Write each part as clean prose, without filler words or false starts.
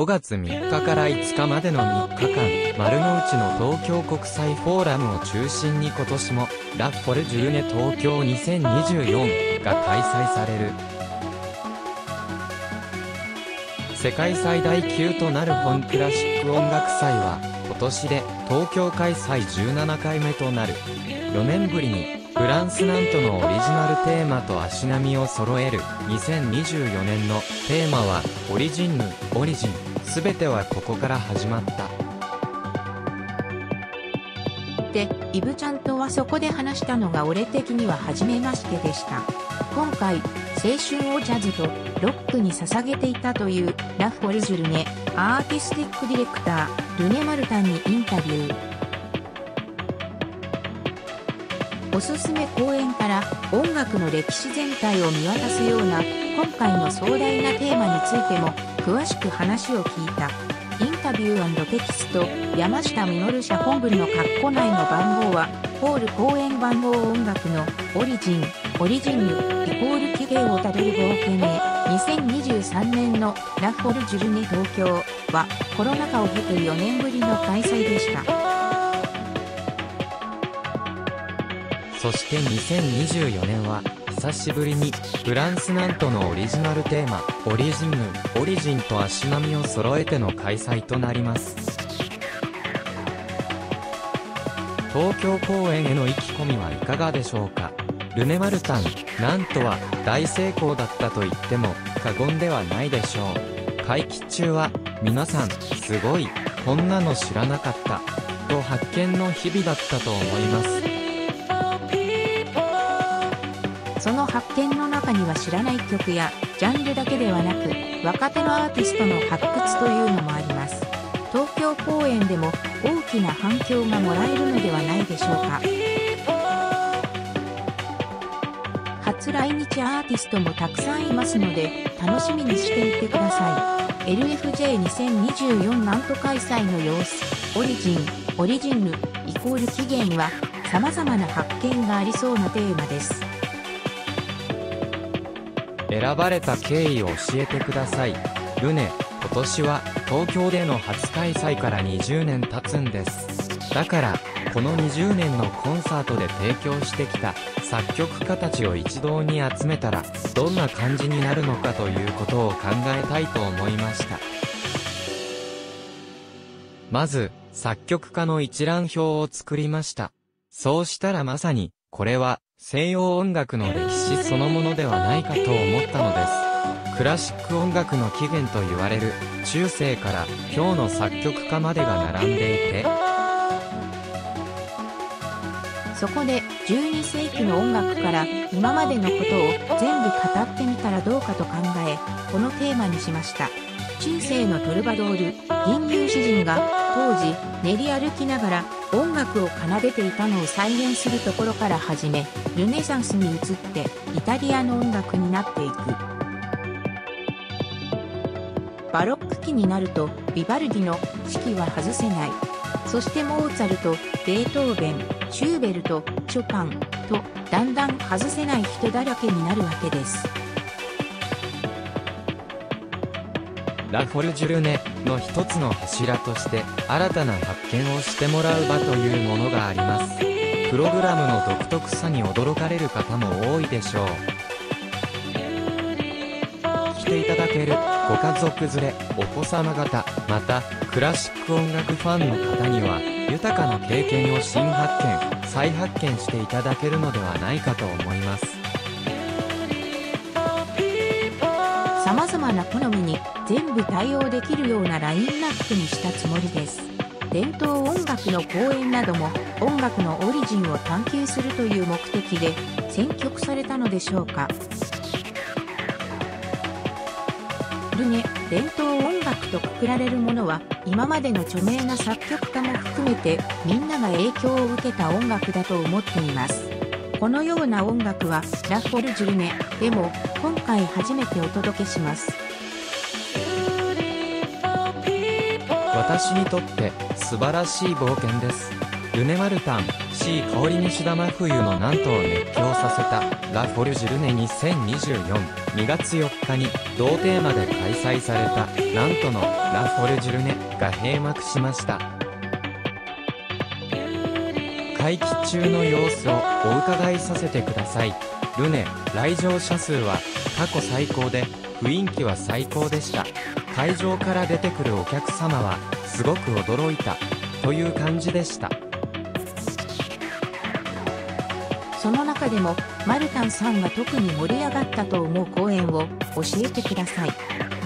5月3日から5日までの3日間、丸の内の東京国際フォーラムを中心に今年も、ラ・フォルジューネ東京2024が開催される。世界最大級となる本クラシック音楽祭は、今年で東京開催17回目となる。4年ぶりに、フランス・ナントのオリジナルテーマと足並みを揃える。2024年のテーマは「オリジンヌ・オリジン」「すべてはここから始まった」で、イヴ・チャントはそこで話したのが俺的には初めましてでした。今回、青春をジャズとロックに捧げていたというラ・フォルジュ・ルネ、アーティスティックディレクター、ルネ・マルタンにインタビュー。おすすめ公演から音楽の歴史全体を見渡すような今回の壮大なテーマについても詳しく話を聞いた。インタビュー&テキスト、山下実社本部の括弧内の番号はホール公演番号音楽のオリジン、オリジンヌ=起源をたどる合計名。2023年のラ・フォルジュ・ルネ東京はコロナ禍を経て4年ぶりの開催でした。そして2024年は久しぶりにフランス・ナントのオリジナルテーマ「オリジンヌ・オリジン」と足並みを揃えての開催となります。東京公演への意気込みはいかがでしょうか。ルネ・マルタン、ナントは大成功だったと言っても過言ではないでしょう。会期中は皆さんすごい、こんなの知らなかったと発見の日々だったと思います。その発見の中には知らない曲やジャンルだけではなく若手のアーティストの発掘というのもあります。東京公演でも大きな反響がもらえるのではないでしょうか。初来日アーティストもたくさんいますので楽しみにしていてください。 LFJ2024 ナント開催の様子。オリジン、オリジンヌ=起源は様々な発見がありそうなテーマです。選ばれた経緯を教えてください。ルネ、今年は東京での初開催から20年経つんです。だから、この20年のコンサートで提供してきた作曲家たちを一堂に集めたら、どんな感じになるのかということを考えたいと思いました。まず、作曲家の一覧表を作りました。そうしたらまさに、これは、西洋音楽の歴史そのものではないかと思ったのです。クラシック音楽の起源と言われる中世から今日の作曲家までが並んでいて、そこで12世紀の音楽から今までのことを全部語ってみたらどうかと考え、このテーマにしました。中世のトルバドール、吟遊詩人が当時練り歩きながら音楽を奏でていたのを再現するところから始め、ルネサンスに移ってイタリアの音楽になっていく。バロック期になるとヴィヴァルディの「四季は外せない」、そしてモーツァルト、ベートーベン、シューベルト、ショパンとだんだん外せない人だらけになるわけです。ラ・フォルジュ・ルネの一つの柱として新たな発見をしてもらう場というものがあります。プログラムの独特さに驚かれる方も多いでしょう。来ていただけるご家族連れ、お子様方、またクラシック音楽ファンの方には豊かな経験を新発見、再発見していただけるのではないかと思います。さまざまな好みに全部対応できるようなラインナップにしたつもりです。伝統音楽の公演なども音楽のオリジンを探求するという目的で選曲されたのでしょうか。ルネ、伝統音楽とくくられるものは今までの著名な作曲家も含めてみんなが影響を受けた音楽だと思っています。このような音楽はラ・フォルジュ・ルネでも今回初めてお届けします。私にとって素晴らしい冒険です。ルネ・マルタン、しい香りにシダ真冬の南東を熱狂させたラ・フォルジュルネ2024 2月4日に同テーマで開催された南東のラ・フォルジュルネが閉幕しました。会期中の様子をお伺いさせてください。ルネ来場者数は過去最高で雰囲気は最高でした。会場から出てくるお客様はすごく驚いたという感じでした。その中でもマルタンさんが特に盛り上がったと思う公演を教えてください。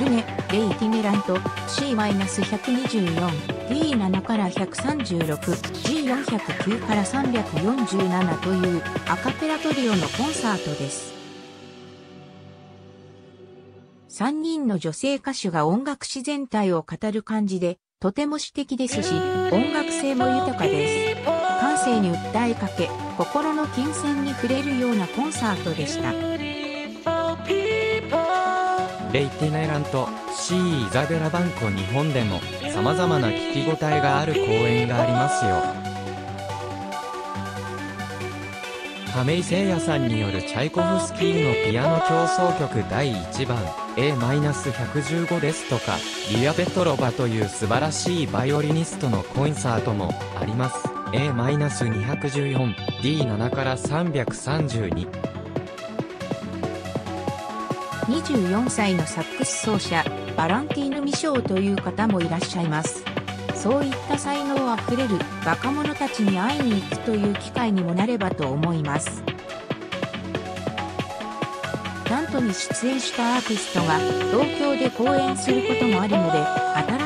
ルネ・レイ・ティメラント C-124 D7 から136 G409 から347というアカペラトリオのコンサートです。3人の女性歌手が音楽史全体を語る感じでとても詩的ですし、音楽性も豊かです。感性に訴えかけ、心の琴線に触れるようなコンサートでした。レイ・ティメラント C イザベラ・バンコ日本でも様々な聞き応えがある公演がありますよ。亀井聖矢さんによるチャイコフスキーのピアノ協奏曲第1番 A-115 ですとか、リア・ペトロバという素晴らしいバイオリニストのコンサートもあります。A-214、D7 から332。24歳のサックス奏者、バランティーヌ・ミショーという方もいらっしゃいます。そういった才能あふれる若者たちに会いに行くという機会にもなればと思います。南都に出演したアーティストが東京で公演することもあるので、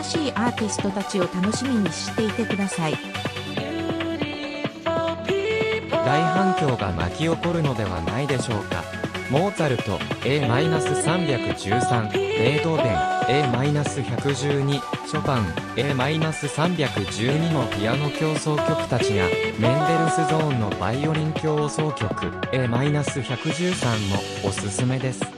新しいアーティストたちを楽しみにしていてください。大反響が巻き起こるのではないでしょうか。モーツァルト A-313、ベートーベン A-112、ショパン A-312 のピアノ協奏曲たちや、メンデルスゾーンのバイオリン協奏曲 A-113 もおすすめです。